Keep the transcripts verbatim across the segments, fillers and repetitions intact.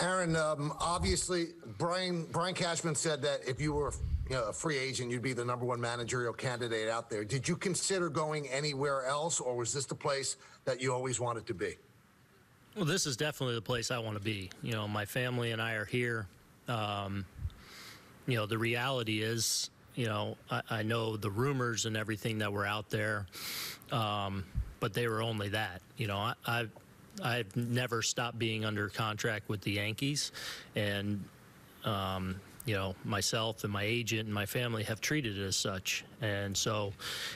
Aaron, um, obviously, Brian Brian Cashman said that if you were you know, a free agent, you'd be the number one managerial candidate out there. Did you consider going anywhere else, or was this the place that you always wanted to be? Well, this is definitely the place I want to be. You know, my family and I are here. Um, you know, the reality is, you know, I, I know the rumors and everything that were out there, um, but they were only that. You know, I, I I've never stopped being under contract with the Yankees, and um, you know, myself and my agent and my family have treated it as such. And so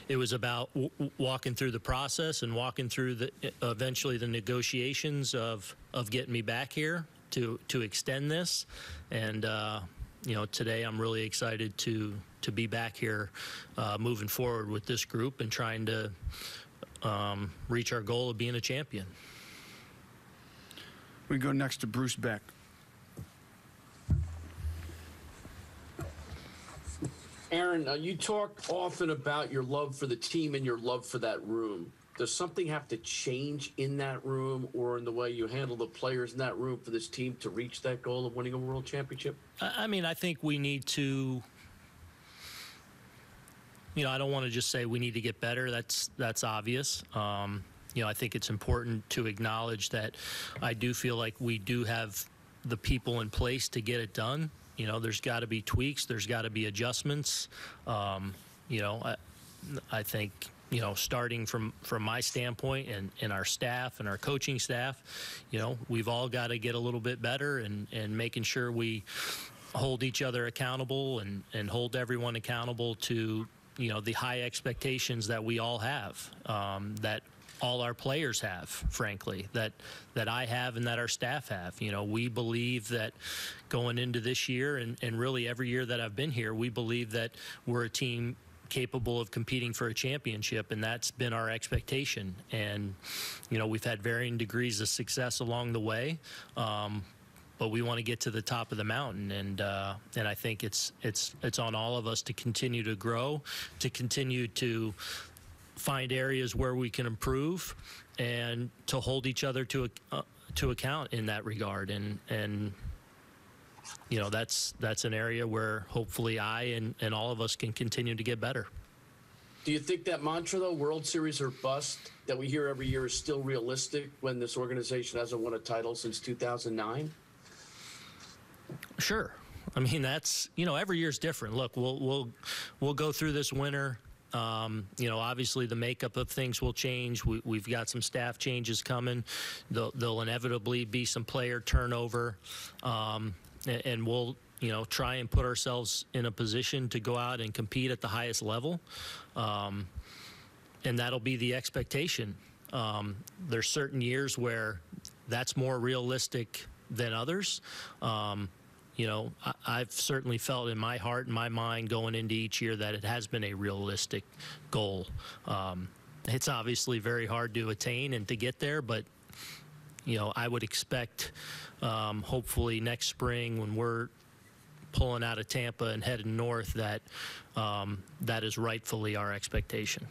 it was about w walking through the process and walking through the eventually the negotiations of of getting me back here to to extend this. And uh, you know, today I'm really excited to to be back here, uh, moving forward with this group and trying to um, reach our goal of being a champion. We go next to Bruce Beck. Aaron, uh, you talk often about your love for the team and your love for that room. Does something have to change in that room or in the way you handle the players in that room for this team to reach that goal of winning a world championship? I mean, I think we need to, you know, I don't want to just say we need to get better. That's, that's obvious. Um, You know, I think it's important to acknowledge that I do feel like we do have the people in place to get it done. You know, there's got to be tweaks. There's got to be adjustments. Um, you know, I, I think, you know, starting from, from my standpoint and, and our staff and our coaching staff, you know, we've all got to get a little bit better and, and making sure we hold each other accountable and, and hold everyone accountable to, you know, the high expectations that we all have, um, that all our players have, frankly, that that I have and that our staff have. You know, we believe that going into this year and, and really every year that I've been here, we believe that we're a team capable of competing for a championship, and that's been our expectation. And, you know, we've had varying degrees of success along the way, um, but we want to get to the top of the mountain. And uh, and I think it's, it's, it's on all of us to continue to grow, to continue to find areas where we can improve and to hold each other to uh, to account in that regard. And, and you know, that's that's an area where hopefully I and, and all of us can continue to get better. Do you think that mantra, though, World Series or bust, that we hear every year is still realistic when this organization hasn't won a title since two thousand nine? Sure. I mean, that's, you know, every year's different. Look, we'll, we'll, we'll go through this winter. Um, you know, obviously the makeup of things will change. We, we've got some staff changes coming. There'll, there'll inevitably be some player turnover, um, and, and we'll, you know, try and put ourselves in a position to go out and compete at the highest level, um, and that'll be the expectation. Um, there's certain years where that's more realistic than others. Um, You know, I, I've certainly felt in my heart and my mind going into each year that it has been a realistic goal. Um, it's obviously very hard to attain and to get there, but, you know, I would expect um, hopefully next spring when we're pulling out of Tampa and heading north that um, that is rightfully our expectation.